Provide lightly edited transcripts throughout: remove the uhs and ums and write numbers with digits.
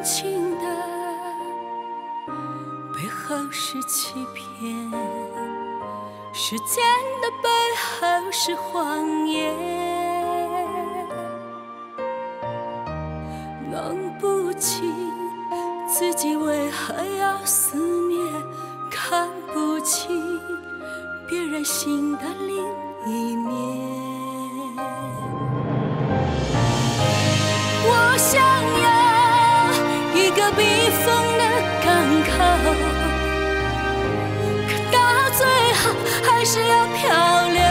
深情的背后是欺骗，时间的背后是谎言。弄不清自己为何要思念，看不清别人心的另一面。我想要。 一个避风的港口，可到最后还是要漂流。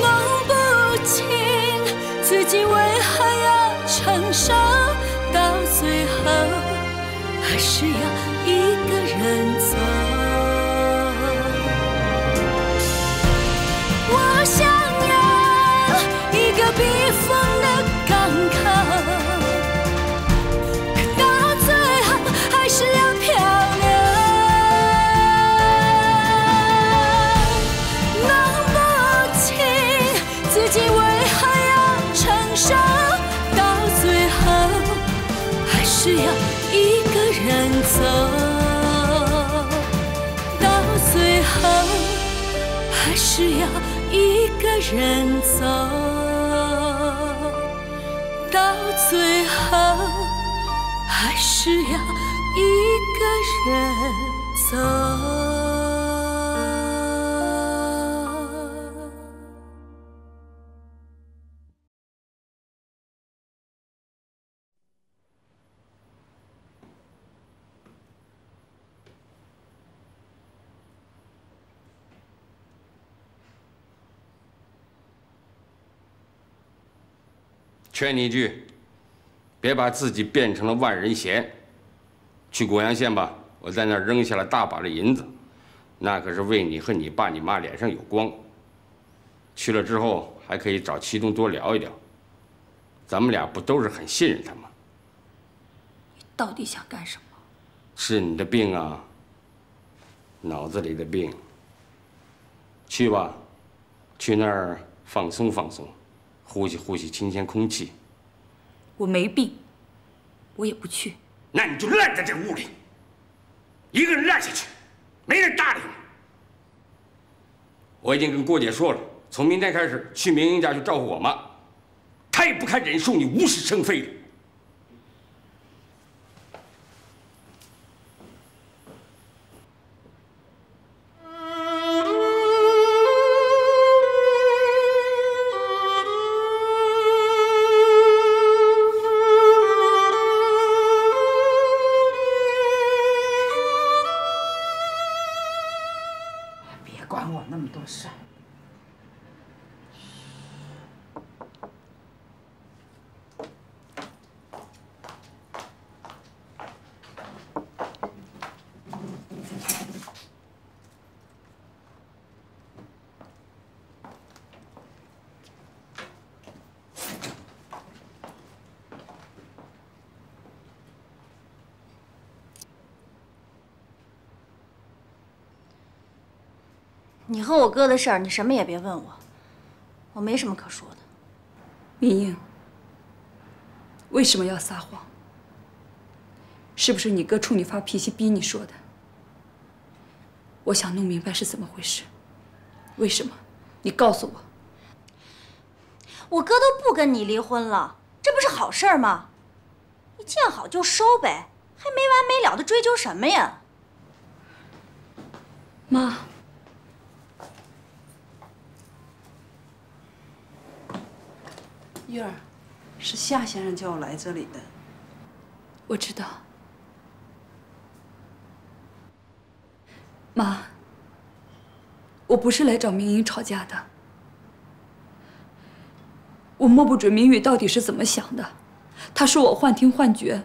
弄不清自己为何要承受，到最后还是要一个人走。我想要一个避风的港口。 是要一个人走，到最后还是要一个人走，到最后还是要一个人走。 劝你一句，别把自己变成了万人嫌。去果阳县吧，我在那儿扔下了大把的银子，那可是为你和你爸你妈脸上有光。去了之后还可以找祁东多聊一聊，咱们俩不都是很信任他吗？你到底想干什么？是你的病啊，脑子里的病。去吧，去那儿放松放松。 呼吸呼吸新鲜空气。我没病，我也不去。那你就烂在这屋里，一个人烂下去，没人搭理你。我已经跟郭姐说了，从明天开始去明英家去照顾我妈，她也不堪忍受你无事生非的。你和我哥的事儿，你什么也别问我，我没什么可说的。明英，为什么要撒谎？是不是你哥冲你发脾气逼你说的？我想弄明白是怎么回事，为什么？你告诉我。我哥都不跟你离婚了，这不是好事儿吗？你见好就收呗，还没完没了的追究什么呀？妈。 玉儿，是夏先生叫我来这里的。我知道，妈，我不是来找明英吵架的。我摸不准明宇到底是怎么想的，他说我幻听幻觉，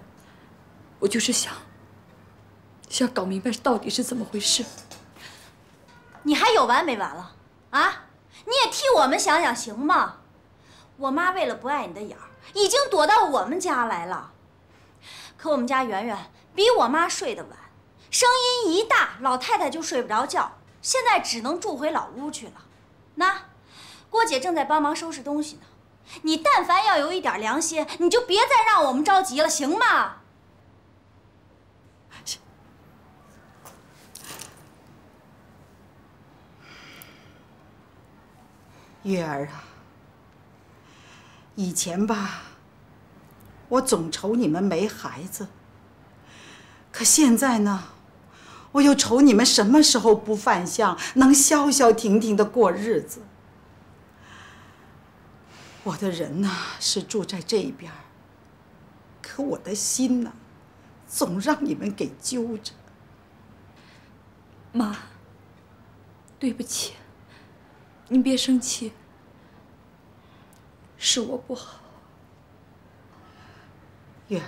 我就是想搞明白到底是怎么回事。你还有完没完了啊？你也替我们想想行吗？ 我妈为了不碍你的眼儿，已经躲到我们家来了。可我们家圆圆比我妈睡得晚，声音一大，老太太就睡不着觉。现在只能住回老屋去了。那郭姐正在帮忙收拾东西呢，你但凡要有一点良心，你就别再让我们着急了，行吗？行。月儿啊，以前吧，我总愁你们没孩子，可现在呢，我又愁你们什么时候不犯相，能消消停停的过日子。 我的人呢是住在这边，可我的心呢，总让你们给揪着。妈，对不起，您别生气，是我不好。月儿，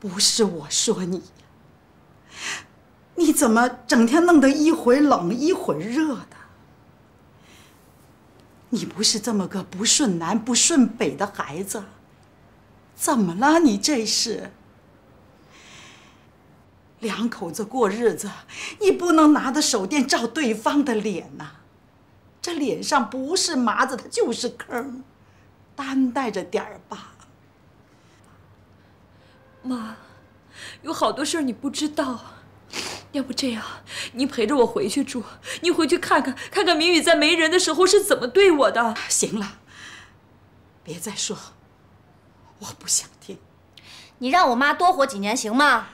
不是我说你，你怎么整天弄得一会儿冷一会儿热的？ 你不是这么个不顺南不顺北的孩子，怎么了？你这是两口子过日子，你不能拿着手电照对方的脸呐！这脸上不是麻子，它就是坑，担待着点儿吧。妈，有好多事儿你不知道。 要不这样，您陪着我回去住，您回去看看明宇在没人的时候是怎么对我的。行了，别再说，我不想听。你让我妈多活几年行吗？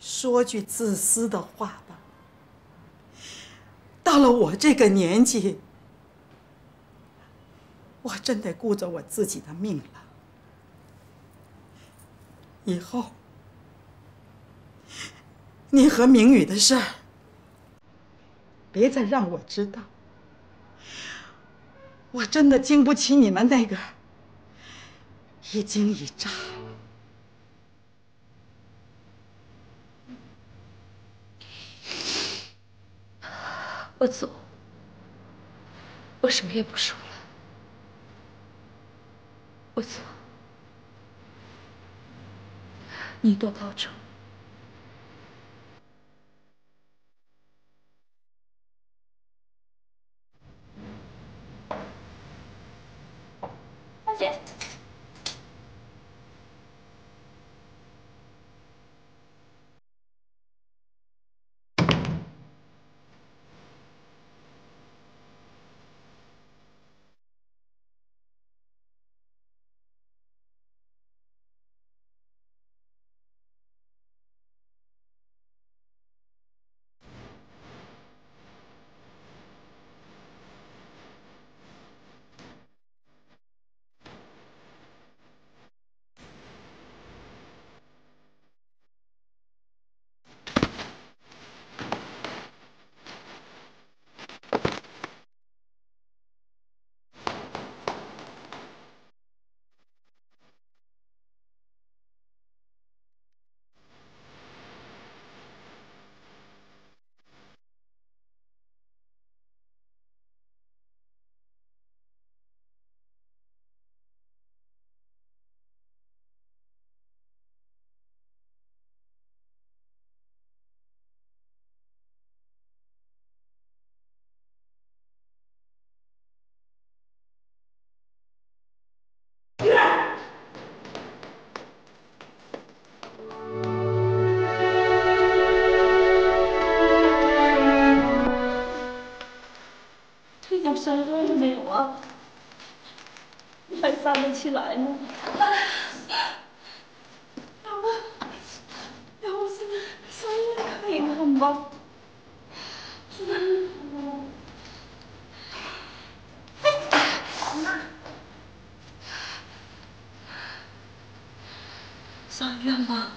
说句自私的话吧，到了我这个年纪，我真得顾着我自己的命了。以后。 你和明宇的事儿，别再让我知道。我真的经不起你们那个一惊一乍。我走，我什么也不说了。我走，你多保重。 起来呢！要不现在看一看吧。上医院吧。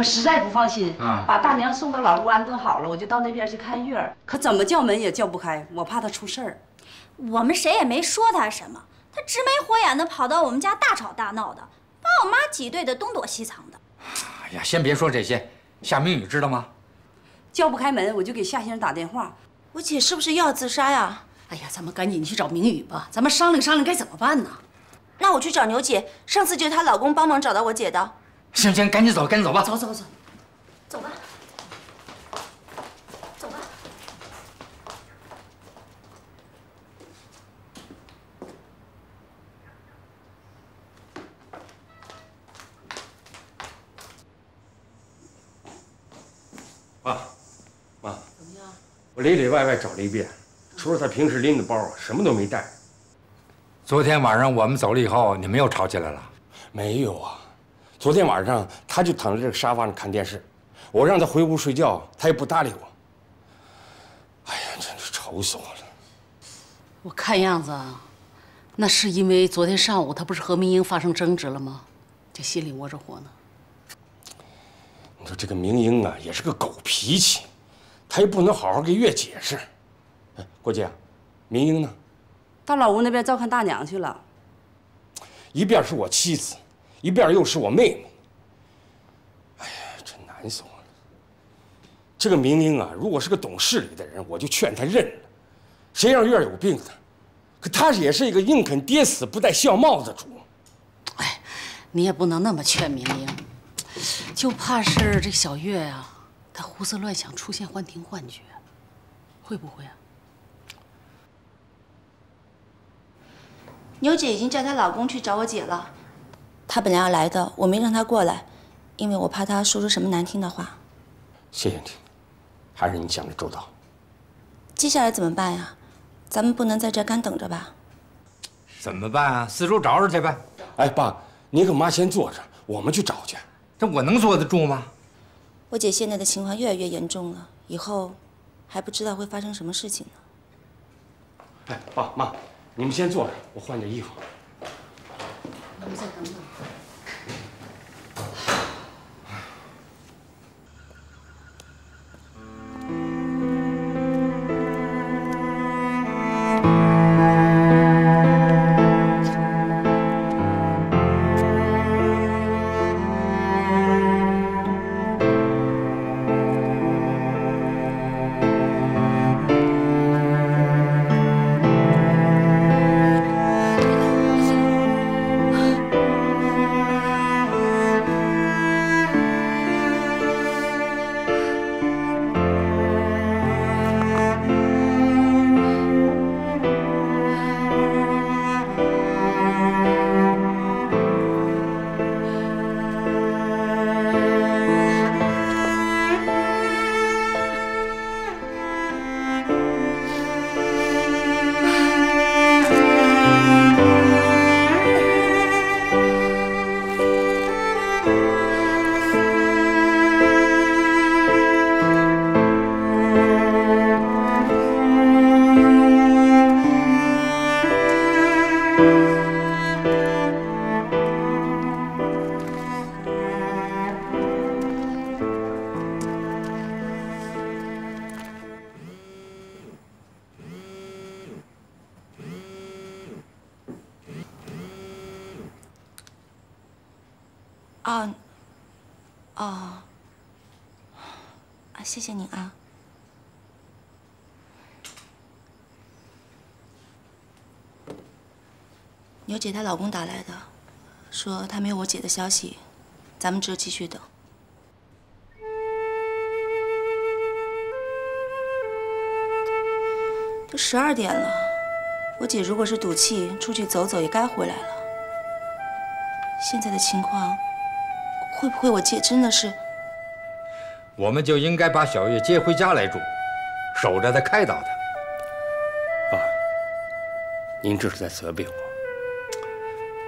我实在不放心，把大娘送到老屋安顿好了，我就到那边去看月儿。可怎么叫门也叫不开，我怕她出事儿。我们谁也没说她什么，她直眉火眼的跑到我们家大吵大闹的，把我妈挤兑的东躲西藏的。哎呀，先别说这些，夏明宇知道吗？叫不开门，我就给夏先生打电话。我姐是不是又要自杀呀？哎呀，咱们赶紧去找明宇吧，咱们商量商量该怎么办呢？ 那我去找牛姐，上次就是她老公帮忙找到我姐的。行行，赶紧走，赶紧走吧。走走走，走吧，走吧。爸，妈，怎么样？我里里外外找了一遍，除了她平时拎的包，什么都没带。 昨天晚上我们走了以后，你们又吵起来了？没有啊，昨天晚上他就躺在这个沙发上看电视，我让他回屋睡觉，他也不搭理我。哎呀，真是愁死我了！我看样子，那是因为昨天上午他不是和明英发生争执了吗？这心里窝着火呢。你说这个明英啊，也是个狗脾气，他也不能好好给月解释。哎，郭姐，明英呢？ 到老屋那边照看大娘去了，一边是我妻子，一边又是我妹妹。哎呀，真难死我了！这个明英啊，如果是个懂事理的人，我就劝她认了。谁让月儿有病呢？可她也是一个宁肯跌死不戴孝帽子主。哎，你也不能那么劝明英，就怕是这小月呀，她胡思乱想，出现幻听幻觉，会不会啊？ 牛姐已经叫她老公去找我姐了，她本来要来的，我没让她过来，因为我怕她说出什么难听的话。谢谢你，还是你想的周到。接下来怎么办呀？咱们不能在这干等着吧？怎么办啊？四处找找去呗。哎，爸，你和妈先坐着，我们去找去。这我能坐得住吗？我姐现在的情况越来越严重了，以后还不知道会发生什么事情呢。哎，爸妈。 你们先坐着，我换件衣服。我们再等等。谢谢您啊，牛姐她老公打来的，说他没有我姐的消息，咱们只有继续等。 都12点了，我姐如果是赌气出去走走，也该回来了。现在的情况，会不会我姐真的是？ 我们就应该把小月接回家来住，守着她，开导她。爸，您这是在责备我？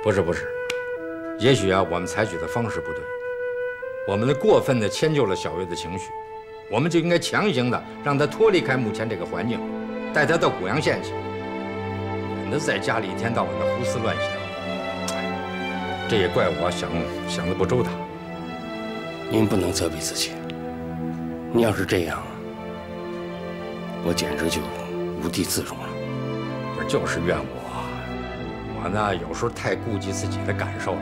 不是不是，也许啊，我们采取的方式不对，我们过分的迁就了小月的情绪，我们就应该强行的让她脱离开目前这个环境，带她到古阳县去，免得在家里一天到晚的胡思乱想。这也怪我想的不周到。您不能责备自己。您要是这样，我简直就无地自容了。不是，就是怨我呢，有时候太顾及自己的感受了。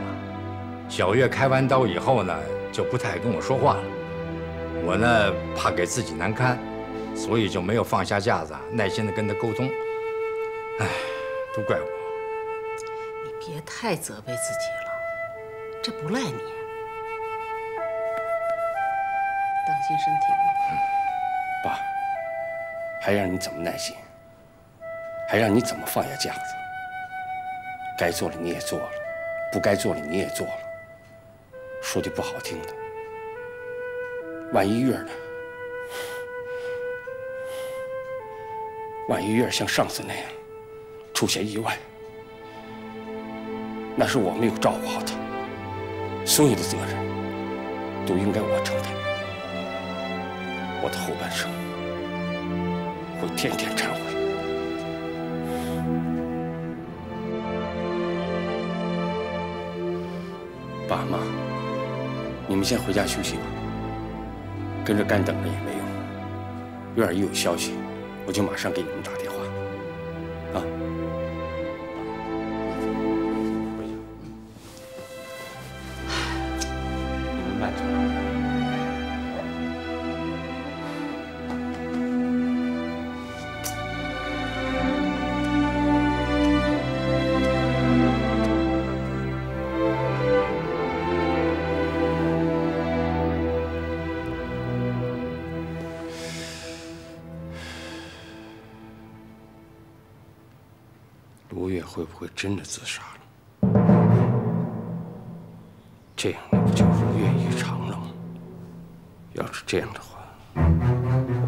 小月开完刀以后呢，就不太跟我说话了。我呢，怕给自己难堪，所以就没有放下架子，耐心的跟她沟通。哎，都怪我。你别太责备自己了，这不赖你。 当心身体，爸，还让你怎么耐心？还让你怎么放下架子？该做的你也做了，不该做的你也做了。说句不好听的，万一月儿像上次那样出现意外，那是我没有照顾好她，所有的责任都应该我承担。 我的后半生会天天忏悔。爸妈，你们先回家休息吧，跟着干等着也没用。月儿一有消息，我就马上给你们打电话。啊，回家。你们慢着。 会不会真的自杀了？这样那不就如愿以偿了吗？要是这样的话，我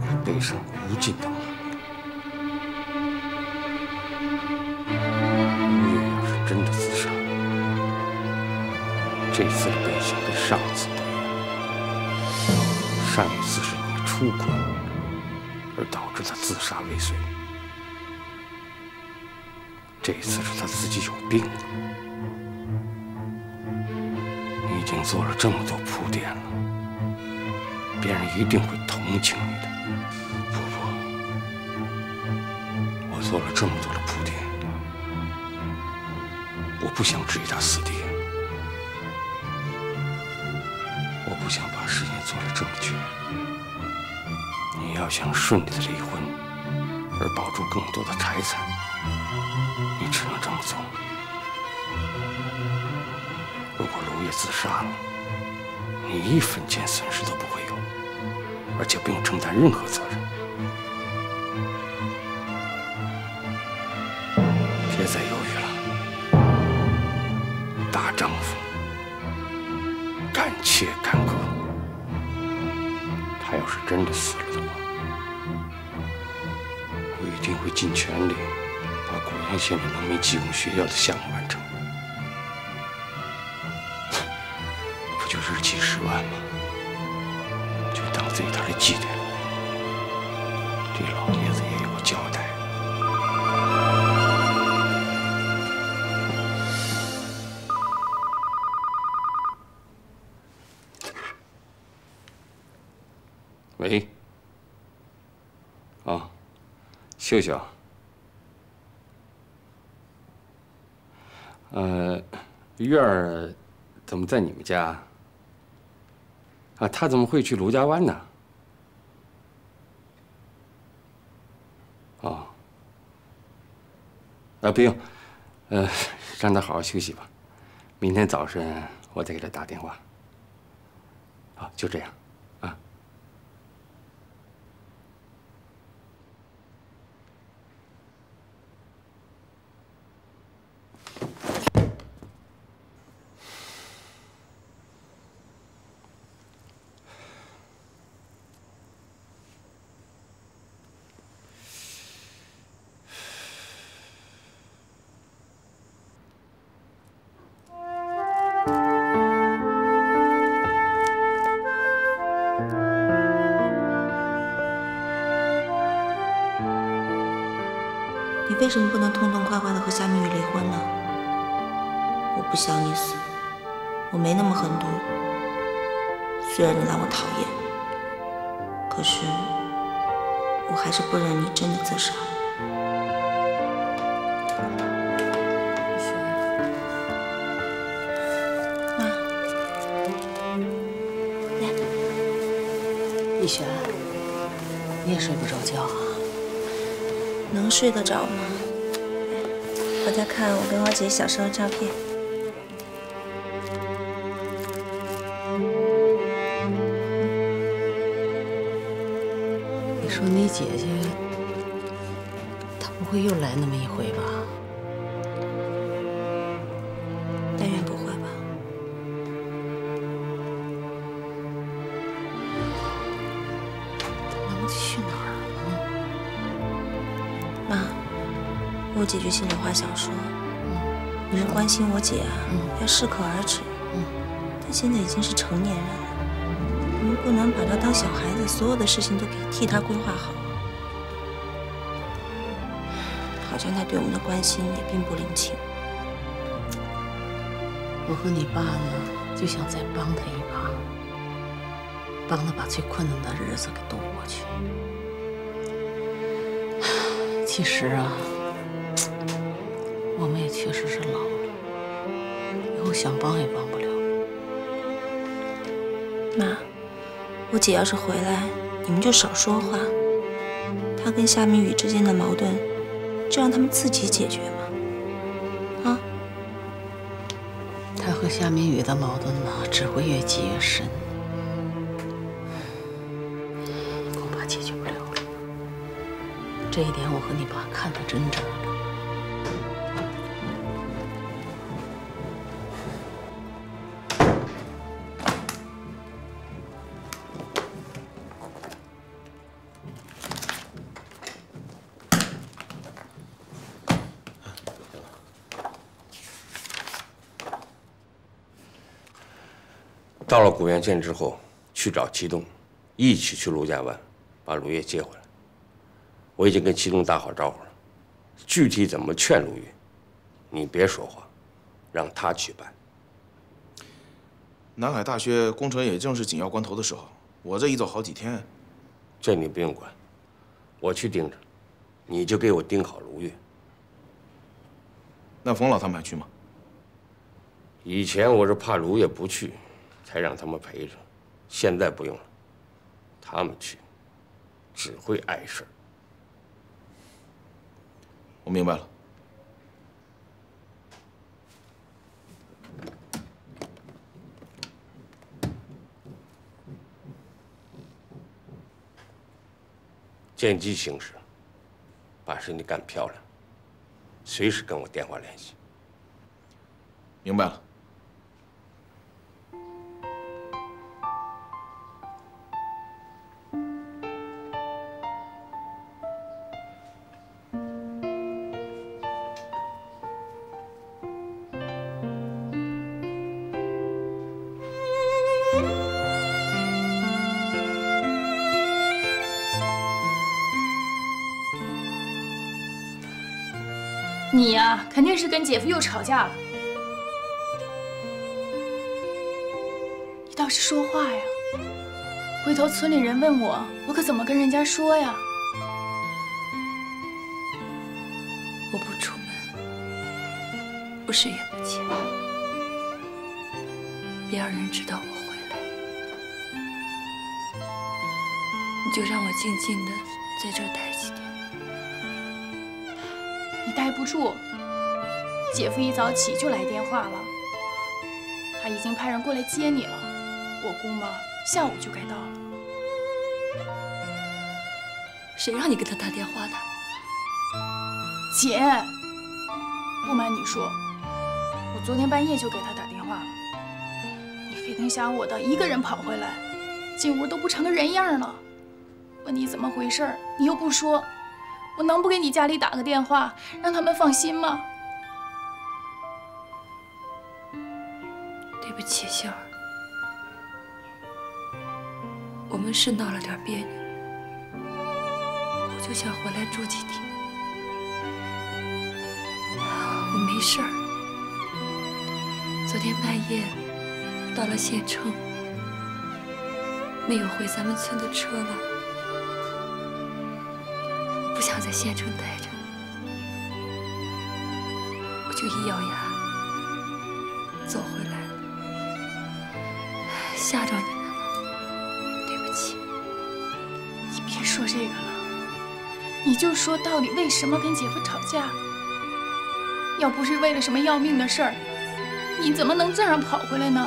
会背上无尽的麻烦。如月要是真的自杀，这次的背景跟上次不一样，上一次是你出轨，而导致他自杀未遂。 这一次是他自己有病了。你已经做了这么多铺垫了，别人一定会同情你的。婆婆，我做了这么多的铺垫，我不想置他死地，我不想把事情做得这么绝。你要想顺利的离婚，而保住更多的财产。 你只能这么做。如果如月自杀了，你一分钱损失都不会有，而且不用承担任何责任。别再犹豫了，大丈夫敢切敢割。他要是真的死了的话，我一定会尽全力。 把古阳县里农民技工学校的项目完成，不就日积10万吗？就当对他的祭奠。对老爷子也有个交代。喂，啊，秀秀。 月儿怎么在你们家？啊，她怎么会去卢家湾呢？哦，啊，不用，让她好好休息吧。明天早晨我再给她打电话。好，就这样，啊。为什么不能痛痛快快的和夏明宇离婚呢？我不想你死，我没那么狠毒。虽然你让我讨厌，可是我还是不忍你真的自杀。妈，来。逸璇，你也睡不着觉啊？能睡得着吗？我在看我跟我姐小时候的照片。 说你姐姐，她不会又来那么一回吧？但愿不会吧。能去哪儿呢？妈，我姐去心里话想说，你是关心我姐啊，要适可而止。她现在已经是成年人了。 我们不能把他当小孩子，所有的事情都给替他规划好。好像他对我们的关心也并不领情。我和你爸呢，就想再帮他一把，帮他把最困难的日子给度过去。其实啊，我们也确实是老了，以后想帮也帮不了。妈。 我姐要是回来，你们就少说话。她跟夏明宇之间的矛盾，就让他们自己解决嘛。啊？她和夏明宇的矛盾呢，只会越积越深，恐怕解决不了了。这一点我和你爸看得真正了。 到了古原县之后，去找祁东，一起去卢家湾，把卢月接回来。我已经跟祁东打好招呼了，具体怎么劝卢月，你别说话，让他去办。南海大学工程也正是紧要关头的时候，我这一走好几天。这你不用管，我去盯着，你就给我盯好卢月。那冯老他们还去吗？以前我是怕卢月不去。 才让他们陪着，现在不用了，他们去只会碍事儿。我明白了。见机行事，把事你干漂亮，随时跟我电话联系。明白了。 你呀，肯定是跟姐夫又吵架了。你倒是说话呀！回头村里人问我，我可怎么跟人家说呀？我不出门，不是也不见，别让人知道我回来。你就让我静静的在这儿待几天。 待不住，姐夫一早起就来电话了，他已经派人过来接你了。我估摸下午就该到了。谁让你给他打电话的？姐，不瞒你说，我昨天半夜就给他打电话了。你黑灯瞎火的一个人跑回来，进屋都不成个人样了。问你怎么回事，你又不说。 我能不给你家里打个电话，让他们放心吗？对不起，杏儿，我们是闹了点别扭，我就想回来住几天。我没事儿。昨天半夜到了县城，没有回咱们村的车了。我不想在县城待着，我就一咬牙走回来了，吓着你们了，对不起。你别说这个了，你就说到底为什么跟姐夫吵架？要不是为了什么要命的事儿，你怎么能这样跑回来呢？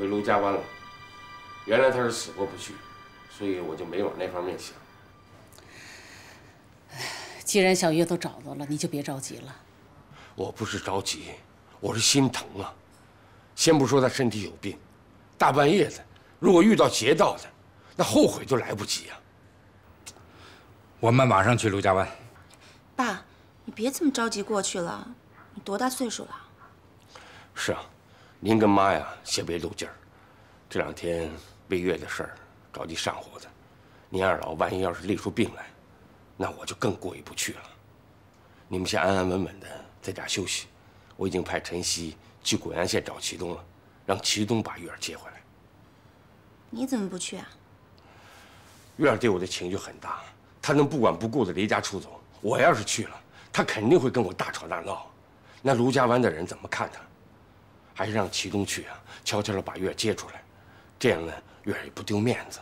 回陆家湾了，原来他是死过不去，所以我就没往那方面想。既然小月都找到了，你就别着急了。我不是着急，我是心疼啊。先不说他身体有病，大半夜的，如果遇到劫道的，那后悔都来不及啊。我们马上去陆家湾。爸，你别这么着急过去了，你多大岁数了？是啊。 您跟妈呀，先别露劲儿。这两天魏月的事儿着急上火的，您二老万一要是累出病来，那我就更过意不去了。你们先安安稳稳的在家休息。我已经派陈曦去滚阳县找祁东了，让祁东把月儿接回来。你怎么不去啊？月儿对我的情绪很大，她能不管不顾的离家出走？我要是去了，她肯定会跟我大吵大闹。那卢家湾的人怎么看她？ 还是让祁东去啊，悄悄地把月接出来，这样呢，月也不丢面子。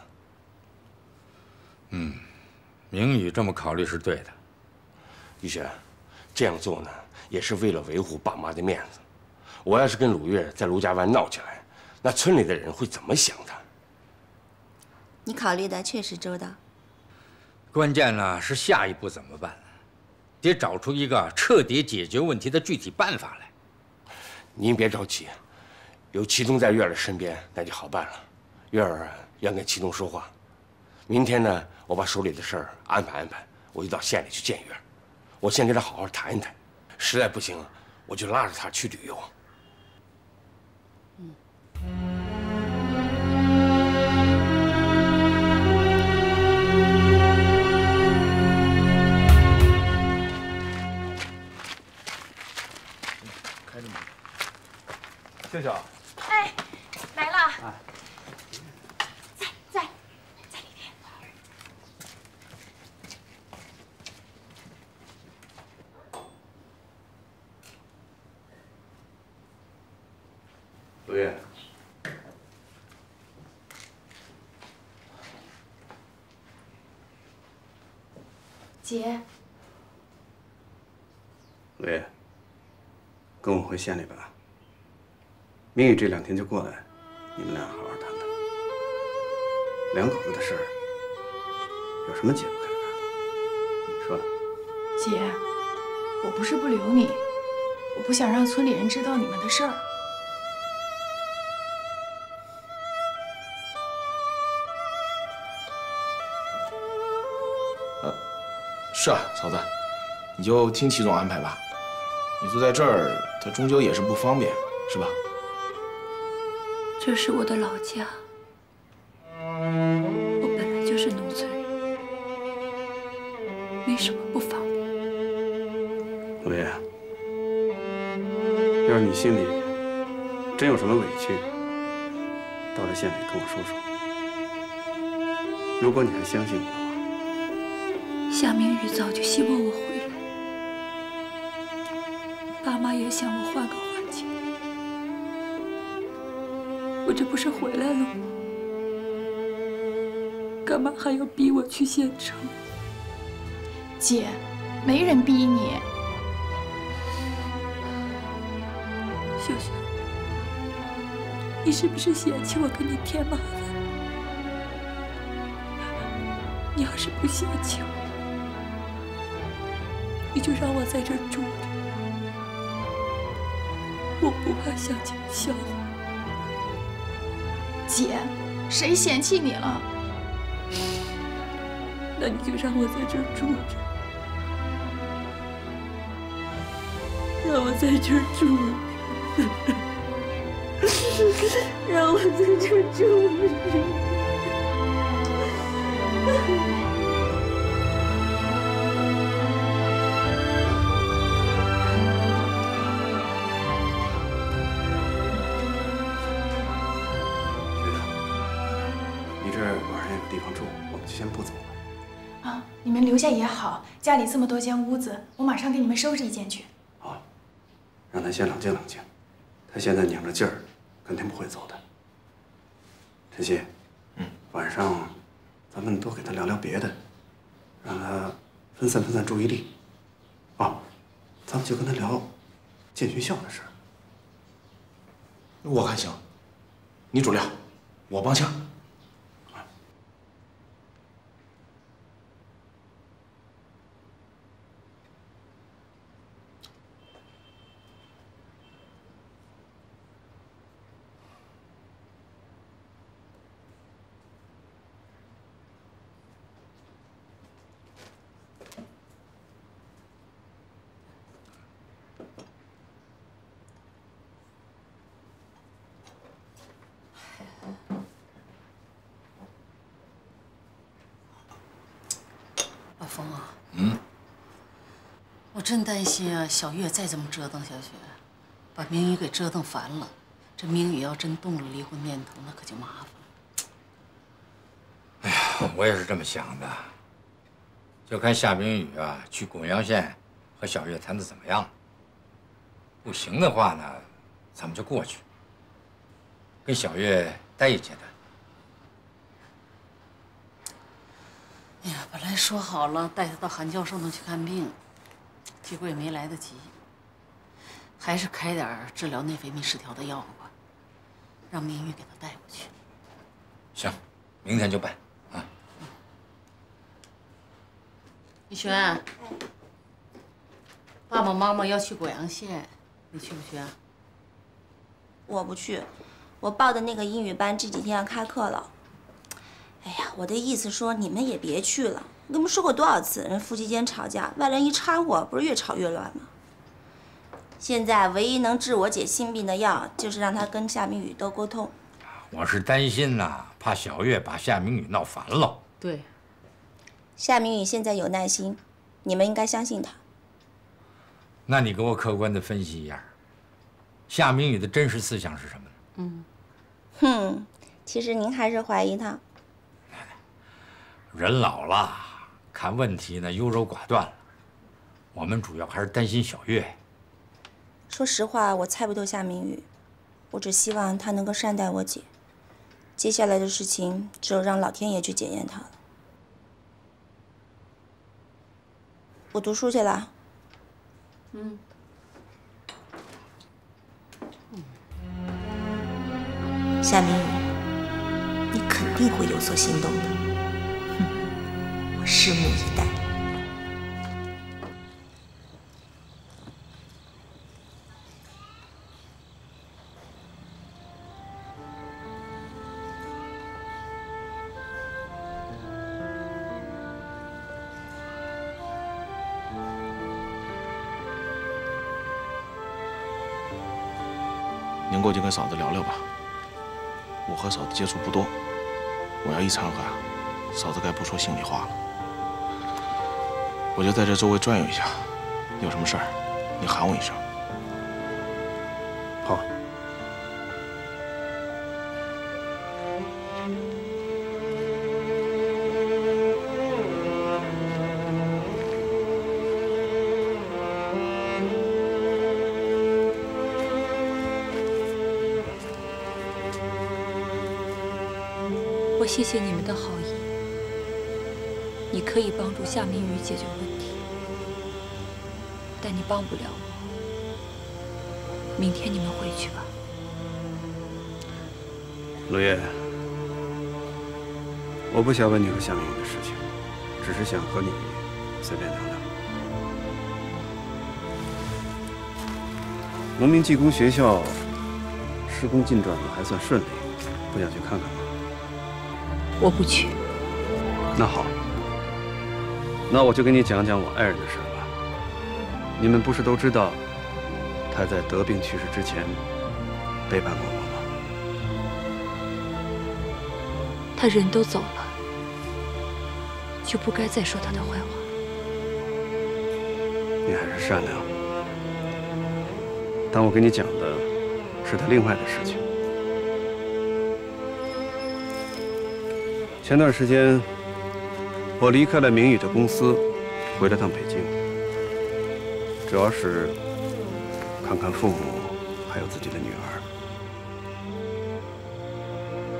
嗯，明宇这么考虑是对的。玉璇，这样做呢，也是为了维护爸妈的面子。我要是跟鲁月在卢家湾闹起来，那村里的人会怎么想他？你考虑的确实周到。关键呢是下一步怎么办呢？得找出一个彻底解决问题的具体办法来。 您别着急，有祁东在月儿的身边，那就好办了。月儿要跟祁东说话，明天呢，我把手里的事儿安排安排，我就到县里去见月儿。我先跟他好好谈一谈，实在不行，我就拉着他去旅游。嗯。 秀秀，哎，来了，在里面。陆月，姐，陆月，跟我回县里吧。 明宇这两天就过来，你们俩好好谈谈。两口子的事儿，有什么解不开的？说吧。姐，我不是不留你，我不想让村里人知道你们的事儿。是啊，嫂子，你就听祁总安排吧。你住在这儿，他终究也是不方便，是吧？ 这是我的老家，我本来就是农村人，没什么不方便。陆月，要是你心里真有什么委屈，到了县里跟我说说。如果你还相信我的话，夏明宇早就希望我回来，爸妈也想我换个。 我这不是回来了吗？干嘛还要逼我去县城？姐，没人逼你。秀秀。你是不是嫌弃我给你添麻烦？你要是不嫌弃我，你就让我在这儿住着，我不怕向前笑话。姐，谁嫌弃你了？那你就让我在这儿住着。 让我在这儿住，让我在这儿住。学长，你这晚上有个地方住，我们就先不走了。啊，你们留下也好，家里这么多间屋子，我马上给你们收拾一间去。 让他先冷静冷静，他现在拧着劲儿，肯定不会走的。晨曦，晚上咱们多给他聊聊别的，让他分散分散注意力。哦，咱们就跟他聊建学校的事儿。我看行，你主聊，我帮腔。 峰啊，我真担心啊，小月再这么折腾下去，把明宇给折腾烦了。这明宇要真动了离婚念头，那可就麻烦了。哎呀，我也是这么想的。就看夏明宇啊，去拱阳县和小月谈的怎么样。不行的话呢，咱们就过去，跟小月待一阶段。 哎呀，本来说好了带他到韩教授那去看病，结果也没来得及。还是开点治疗内分泌失调的药吧，让明玉给他带过去。行，明天就办啊。玉璇，爸爸妈妈要去果阳县，你去不去啊？我不去，我报的那个英语班这几天要开课了。 哎呀，我的意思说，你们也别去了。我跟你们说过多少次，人夫妻间吵架，外人一掺和，不是越吵越乱吗？现在唯一能治我姐心病的药，就是让她跟夏明宇多沟通。我是担心呐，怕小月把夏明宇闹烦了。对，夏明宇现在有耐心，你们应该相信他。那你给我客观的分析一下，夏明宇的真实思想是什么呢？哼，其实您还是怀疑他。 人老了，看问题呢优柔寡断了。我们主要还是担心小月。说实话，我猜不透夏明宇，我只希望他能够善待我姐。接下来的事情，只有让老天爷去检验他了。我读书去了。夏明宇，你肯定会有所心动的。 拭目以待。您过去跟嫂子聊聊吧。我和嫂子接触不多，我要一掺和，嫂子该不说心里话了。 我就在这周围转悠一下，有什么事儿，你喊我一声。好。我谢谢你们的好意。 你可以帮助夏明宇解决问题，但你帮不了我。明天你们回去吧。陆烨，我不想问你和项羽的事情，只是想和你随便聊聊。农民技工学校施工进展的还算顺利，不想去看看吗？我不去。那好，那我就给你讲讲我爱人的事吧。你们不是都知道，他在得病去世之前背叛过我。 他人都走了，就不该再说他的坏话。你还是善良。但我跟你讲的是他另外的事情。前段时间，我离开了明宇的公司，回了趟北京，主要是看看父母，还有自己的女儿。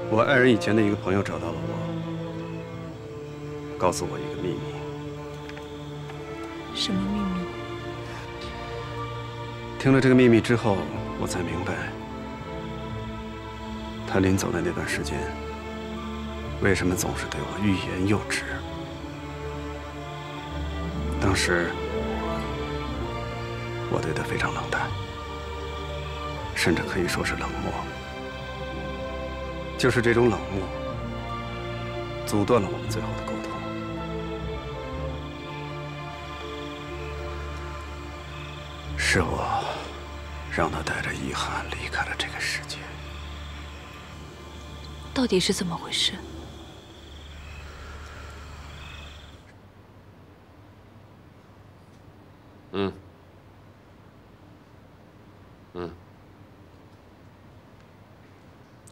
我爱人以前的一个朋友找到了我，告诉我一个秘密。什么秘密？听了这个秘密之后，我才明白，他临走的那段时间，为什么总是对我欲言又止。当时，我对他非常冷淡，甚至可以说是冷漠。 就是这种冷漠，阻断了我们最后的沟通。是我让他带着遗憾离开了这个世界。到底是怎么回事？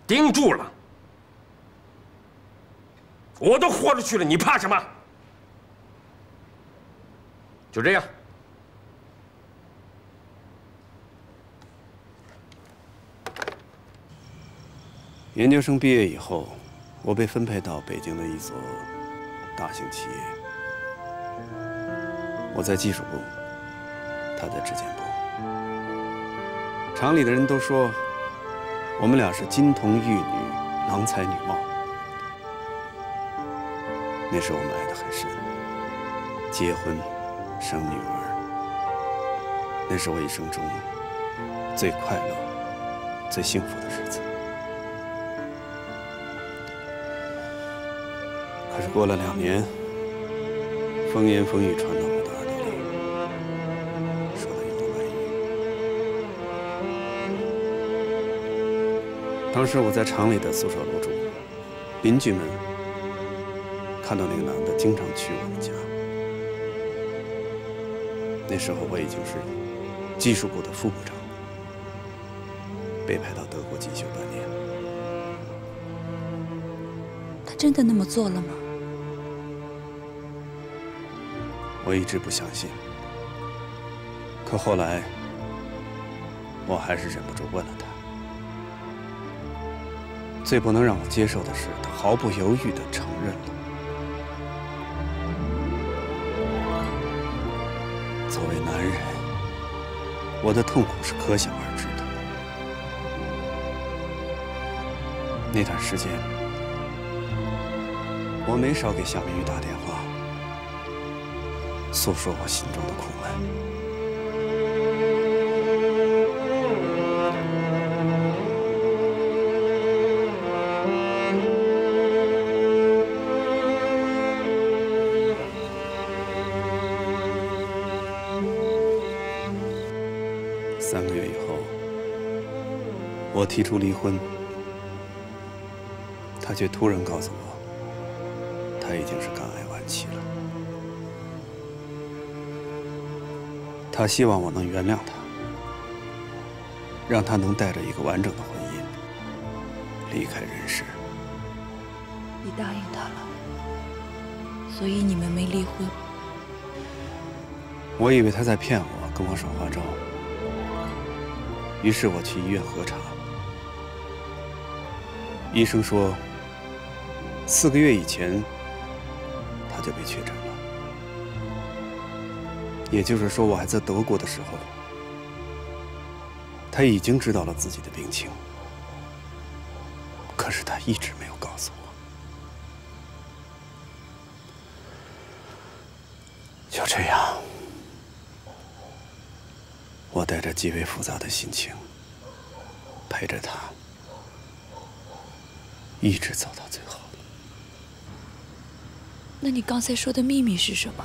盯住了。 我都豁出去了，你怕什么？就这样。研究生毕业以后，我被分配到北京的一所大型企业。我在技术部，他在质检部。厂里的人都说，我们俩是金童玉女，郎才女貌。 那时我们爱得很深，结婚，生女儿，那是我一生中最快乐、最幸福的日子。可是过了2年，风言风语传到我的耳朵里，说的有多满意。当时我在厂里的宿舍楼住，邻居们。 看到那个男的经常去我们家，那时候我已经是技术部的副部长，被派到德国进修半年。他真的那么做了吗？我一直不相信，可后来我还是忍不住问了他。最不能让我接受的是，他毫不犹豫地承认了。 作为男人，我的痛苦是可想而知的。那段时间，我没少给夏明宇打电话，诉说我心中的苦闷。3个月以后，我提出离婚，他却突然告诉我，他已经是肝癌晚期了。他希望我能原谅他，让他能带着一个完整的婚姻离开人世。你答应他了，所以你们没离婚。我以为他在骗我，跟我耍花招。 于是我去医院核查，医生说，4个月以前他就被确诊了。也就是说，我还在德国的时候，他已经知道了自己的病情。可是他一直没有告诉我。就这样，我带着极为复杂的心情，陪着他，一直走到最后。那你刚才说的秘密是什么？